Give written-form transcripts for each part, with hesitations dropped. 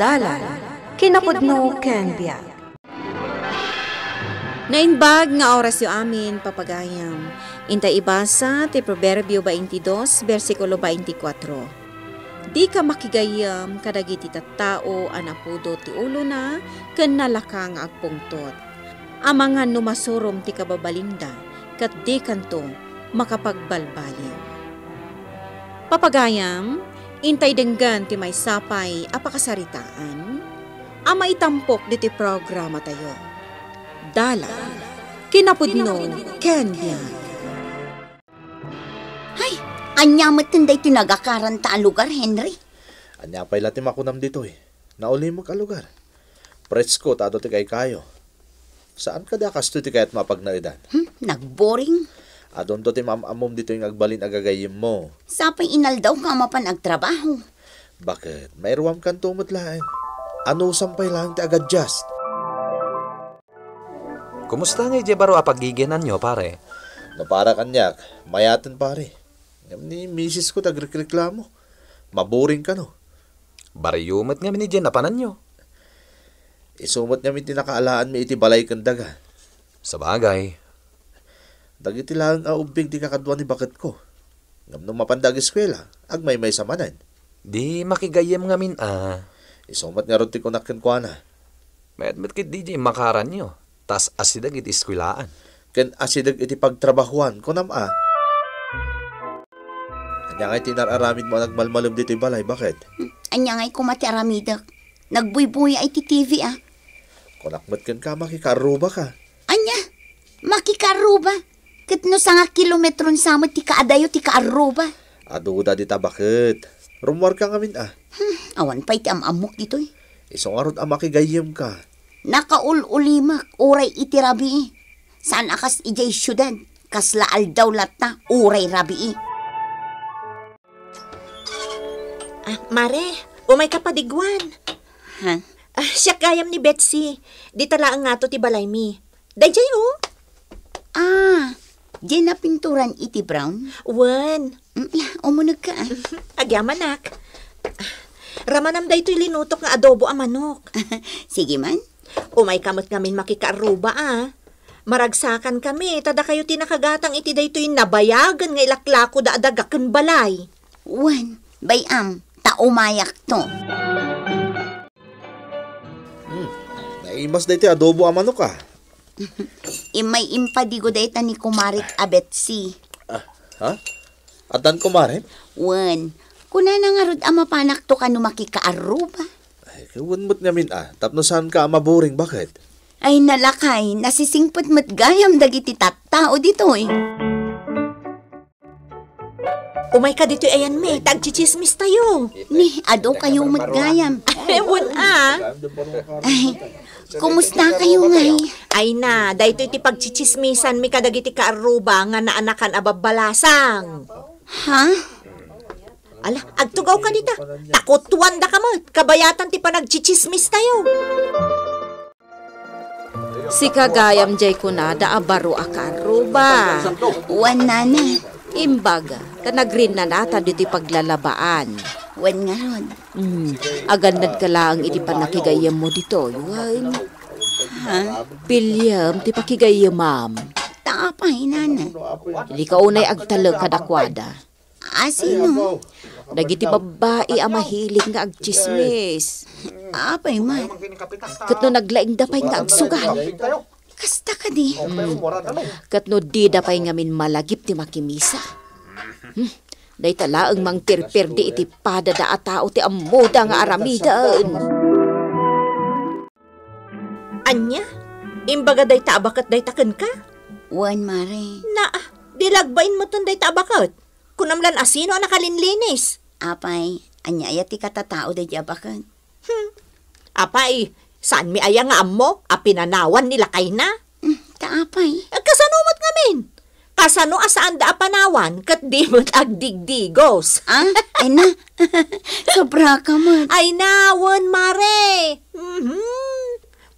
Dalan, Kinapudno Ken Biag. Nainbag nga oras yung amin, papagayam. Intay ibasa, ti Proverbio 22, versikulo 24. Di ka makigayam, kadagiti tattao, anapudo ti ulo na, ken nalakang agpungtot. Amangan numasurom ti kababalinda, kat di kanto, makapagbalbalin. Papagayam, intay denggan ti may sapay, apakasaritaan. Ama itampok diti programa tayo. Dalan, Kinapudno Ken Biag. Ay, anyamat tinday tinagakaran ta ang lugar, Henry. Anya pa'y latim akunam dito eh. Nauli mo ka lugar. Presko, tado tigay kayo. Saan ka dakas to tigayat mapagnaridan? Nagboring. Adon to ti mamamom dito yung agbalin agagayim mo. Sapay inal daw ka mapan agtrabaho. Bakit? May ruwam kang tumutlain. Ano sampay lang ti agadyast? Kumusta nga ije baro apagiginan nyo, pare? No, para kanyak, mayatin pare. Ni misis ko tagreklamo. Maboring ka no. Bariyumat nga minije napanan nyo. Isumat nga min tinakaalaan mi iti balay kandaga. Sabagay. Dagiti lang aubig di kakadwan ni bakit ko. Ngam no mapandag eskwela, agmay-may samanan. Di makigayem nga min ah. Isumat nga roti ko nakenkuana. May admit kit DJ makaran nyo. Tas asidag iti iskwilaan. Ken asidag iti pagtrabahuan ko nam a. Anya nga iti nararamid mo nagmalmalum dito balay, bakit? Anya nga kumati aramidak. Nagbuybuya iti TV ah. Kunakmat ken ka makikaruba ka. Anya? Makikaruba? Kitno sa nga kilometron samot ti kaadayo ti kaaruba. Aduda dita bakit? Rumor ka ngamin ah. Awan pa iti amamok dito eh. Isong arot ang makigayim ka. Nakaul-ulimak, uray iti rabii. Saan akas ijay syudad, kaslaal daw latta, uray rabii. Ah, mare, umay ka padigwan. Ha? Huh? Ah, siya kayam ni Betsy. Di talaang nga to ti Balaymi. Dayjay oh. Ah, Jena pinturan iti brown? Wan. Umunag ka ah. Agyamanak. Ramanam day to'y linutok nga adobo ang manok. Sige man. Umay kamot ngamin makikaaruba ah. Maragsakan kami, tada kayo tinakagatang iti daytoy nabayagan nga ilaklako da adagakan balay. Wan, bayam, taumayak to. Naimas daytoy adobo amano ka. Imay impadigo dayta ni Kumarit Abetsi. Ha? Atan Kumarit? Wan, kuna na nga rod ama panak to kanu makikaaruba. Iwan mo't ngamin ah, tapno saan ka maboring, bakit? Ay nalakay, nasisingpot mo't gayam dagiti tattao dito eh. Umay ka dito ayan me, tagchichismis tayo. Me, ado kayo mo't gayam. Ewan ah. Ay, kumusta kayo ngay? Ay na, dahito iti pagchichismisan mi kadagiti kaaruba nga naanakan ababalasang. Ha? Ala, agtugaw ka dita. Takotuan da ka mo. Kabayatan ti panagchichismis tayo. Si kagayam Jay Kunada abaro akaruba. Wan na na. Imbaga, tanagrin na nata dito paglalabaan. Wan nga ron. Agandad ka lang iti panakigayam mo dito. Wan. Ha? Pilyam ti pakigayam, ma'am. Taapay, nana. Hindi ka unay agtalag kadakwada. Asino? Dagiti babae ang mahilig nga agchismis. Apay man. Katno naglaing dapay nga agsugan. Kasta ka di. Katno di dapay ngamin malagip ti makimisa. Day talaang mangtirpir di iti padada at tao ti amuda nga aramidan. Anya? Imbaga day taabakat day taken ka? Wan mare. Na, dilagbain mo ton day taabakat. Kunamlan asino ang nakalinlinis. Apay, anyaya ti katatao da jabakan. Apay, saan mi aya nga ammo? A pinanawan nila kay na? Taapay. Kasanumot ngamin. Kasano asaan da apanawan kat di mo't agdigdigos. Ah, ay na. Sobra ka man. Ay nawan, mare.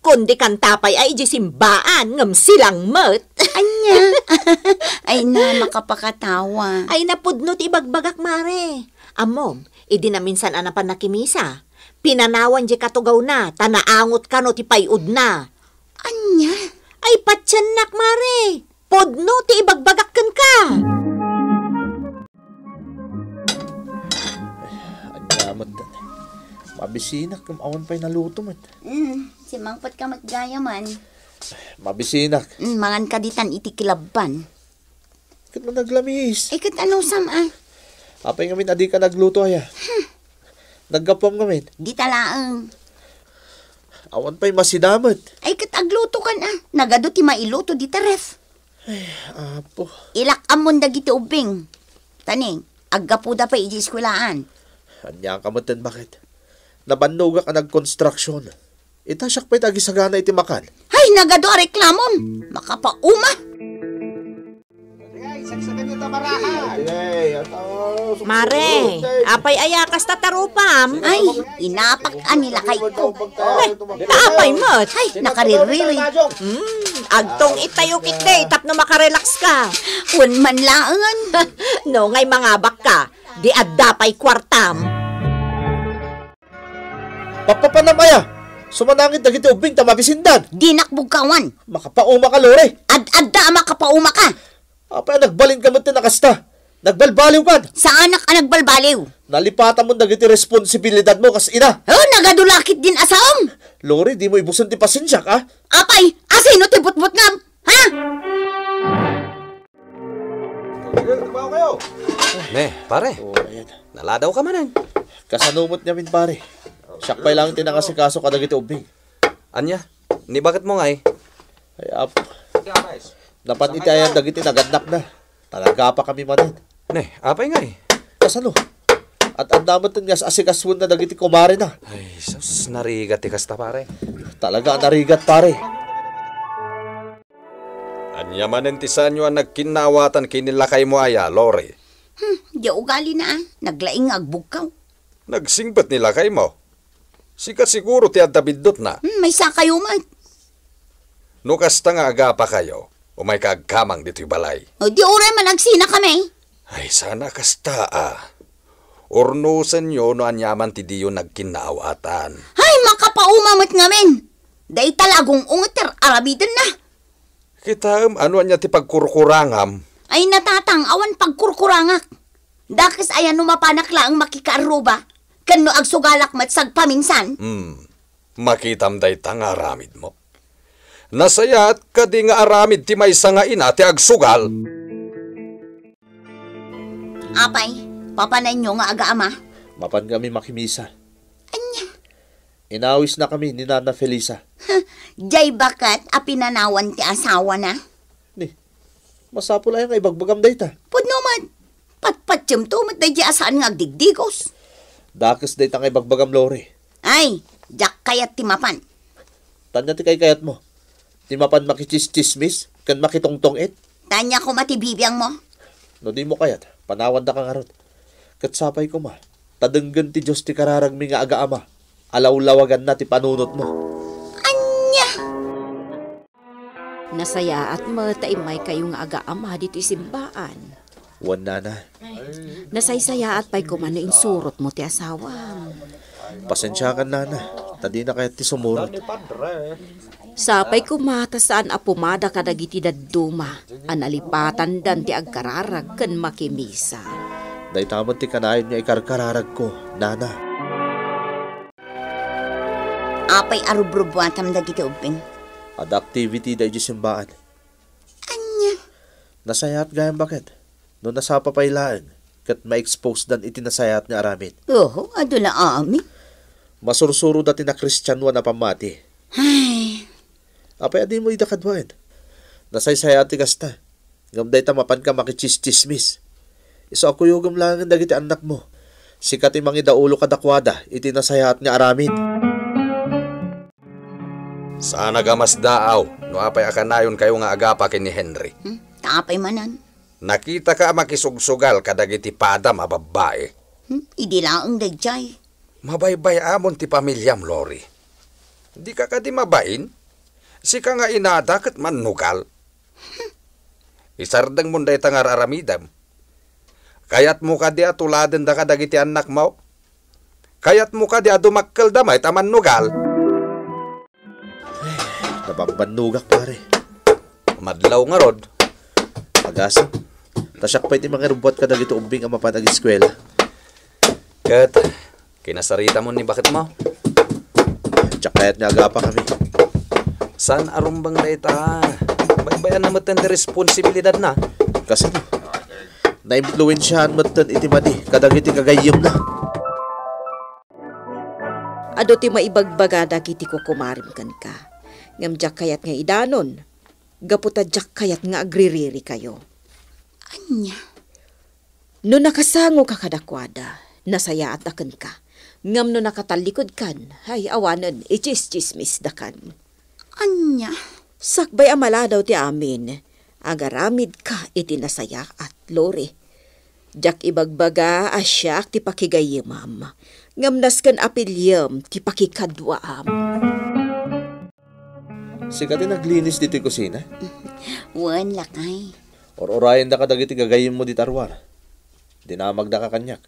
Kundi kantapay ay jisimbaan ngam silang mat. Anya. Ay na, makapakatawa. Ay napudnot ibagbagak, mare. Amom, idinaminsan anapan nakimisa. Pinanawan je katogaw na, tanaangot ka no ti payud na. Anya? Ay patsyanak mare, podno ti ibagbagakkan ka. Adyamot ka na. Mabisinak, kumawan pa'y naluto mat. Si mangpat ka matgaya man. Mabisinak. Mangan ka ditan iti kilabban. Ikat mo naglamis. Ikat anong samang? Apay ngamin, adi ka nagluto haya. Naggapam ngamin. Di talaang. Awan pa'y masinamat. Ay katagluto ka na. Nagado ti mailuto di taref. Ay, apo. Ilak amon dagiti ubing. Taning, aggapuda pa'y iji-eskwilaan. Anya ka matan bakit? Nabannog ka nagkonstruksyon. Itasyak pa'y tagisagana iti makan. Ay, nagado a reklamon. Makapauma. Mare, apay ayakas tatarupam. Ay, inapak anila kay ko. Naapay mat. Ay, nakariririn. Agtong itayo kita, itap na makarelax ka. Kun man laangan. No, ngay mangabak ka. Di adapay kwartam. Papapanamaya, sumanangit na kita ubing tamabisindan. Di nakbugkawan. Makapauma ka, Lore. Ad-adda makapauma ka. Apay, nagbalin ka mati nakasta. Nagbalbaliw ka. Saan ka nagbalbaliw? Nalipatan mo dagiti responsibilidad mo kas ina. Oh, nagadulakit din asaom. Lori, di mo ibusan ti pasensya ka. Apay, asino ti butbut ngam? Ha? Ne, pare. Oh, naladaw ka manan. Kasanumot niyamin, pare. Siyakpay lang tinakasikaso ka dagiti ubing. Anya, ni bakit mo nga eh? Ay, apo. Dapat iti ayan dagiti nagandap na. Talaga pa kami manan. Ne, apay nga eh. Kasano? At andaman din nga sa asigaswan na dagiti kumari na. Ay, sus, narigat ikas na pare. Talaga narigat pare. Anyamanin tisanyo ang nagkinawatan kinilakay mo aya, Lore. Di ugali na ah. Naglaing agbugkaw. Nagsingbat nilakay mo. Sikat siguro ti adabidot na. May sakayo man. Nukas ta nga aga pa kayo. O may kaagkamang dito'y balay. O di ure managsina kami. Ay, sana kasta ah. Ornusan nyo no anyaman ti diyo nagkinaawatan. Ay, makapaumamot ngamin. Day talagong ungeter arabidan na. Kitaam ano anya ti pagkurkurangam. Ay, natatang awan pagkurkurangak. Dakis ayan numapanak laang makikaaruba. Kano agsugalak matsag paminsan. Makitam day tangaramid mo. Nasayat ka di nga aramid ti may sangain at agsugal. Apay, papanay nyo nga aga ama. Mapan kami makimisa. Anya? Inawis na kami ni Nana Felisa. Jay bakat a pinanawan ti asawa na? Ni, masapo lang yung ibagbagam day ta. Pudno man, patpatsam to mat day asaan nga agdigdigos. Dakis day ta nga ibagbagam, Lore. Ay, jak kayat ti mapan. Tanya ti kay kayat mo. Di mapan makichismis, kan makitongtongit. Tanya ko matibibiyang mo. No, di mo kayat. Panawan na kang harot. Katsapay ko ma. Tadenggan ti Diyos ti kararag mi nga aga ama. Alawlawagan na ti panunot mo. Anya! Nasaya at mataimay kayong aga ama dito isimbaan. Wan nana. Nasaysaya at pay kumanoing surot mo ti asawa. Pasensya ka nana. Tadi na kayat ti sumurot. Sapay kumata saan a pumada ka dagiti dadduma, analipatan dan ti agkararag ken makimisa. Day tamat ti kanayon nga ikarkararag ko, Nana. Apay arubrubuatam dagiti ubing. Ad activity day simbaan. Anya? Nasayat gayam bakit? No nasapa pailaan, ket ma-expose dan iti nasayat nga aramid. Oho, aduna aami. Masursuro dati na Kristiyanwa na pamati. Ay. Apay, adin mo itakadwain. Nasaysaya ati kasta. Gamday tamapan ka makichistismis. Isa ako yung gamlangan dagiti anak mo. Sikat imang idaulo kadakwada, iti nasaya at nga aramin. Sana gamas daaw, no apay akanayon kayo nga agapakin ni Henry. Taapay manan. Nakita ka makisugsugal kadagiti pada mababae. Idi lang ang dagjay. Mabaybay amon ti pamilyam, Lori. Di ka ka di mabain? Sika nga inadakat man nukal. Isardang munday tangar aramidam. Kaya't mo ka di atuladan da ka dagiti anak mo. Kayat muka di adu makel damay taman nugal. Nabambanugak pare. Madlaw nga rod. Pagasa. Tasyak pa iti mga robot ka dagito umbing ang mapatag-eskwela. Kat, kinasarita mo ni bakit mo? Tsakayat nga agapa kami. San arumbang na ita? Magbayan na matan na responsibilidad na. Kasi na. Na-influensyahan matan iti mati kadagiti kagayim na. Ado ti maibagbagada kiti ko kumarim kan ka. Ngamjak kayat nga idanon. Gaputadjak kayat nga agririri kayo. Anya. No nakasango ka kadakwada, nasayaat akan ka. Ngam no nakatalikod kan, hay awanan, ichis-chismis dakan. Anya. Sakbay amala daw ti amin. Agaramid ka iti nasaya at lore. Jak ibagbaga asyak ti pakigayimam. Ngamnas kan apilyam, ti pakikadwaam. Sika ti naglinis dito'y kusina? Wan lakay. Or-orayan da ka dagiti gagayin mo dit arwar. Dinamag da ka kanyak.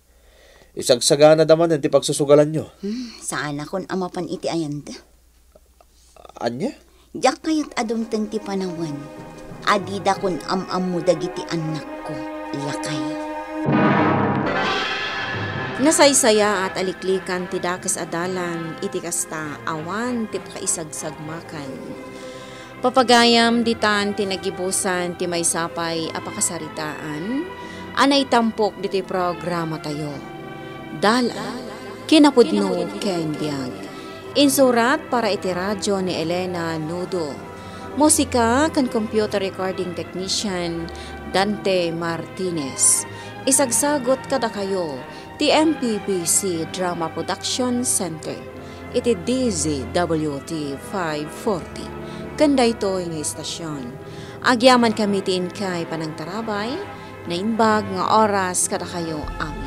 Isagsagana daman ti pagsusugalan nyo. Sana kon amapan iti ayanda. Anya? Diyak kayat adumten ti panawan. Adida kon am-am mo dagiti anak ko. Lakay. Nasaysaya at aliklikan ti dakas adalan iti kasta awan ti pakaisag-sagmakan. Papagayam ditan ti nagibusan ti maysapay apakasaritaan anay tampok diti programa tayo. Dalan, kinapudno ken biag. Insurat para iti radyo ni Elena Nudo. Musika kan computer recording technician Dante Martinez. Isagsagot kada kayo. TMPBC Drama Production Center. Iti DZWT 540. Kanda ito yung istasyon. Agyaman kami tiin kay panang tarabay na inbag nga oras kada kayo amin.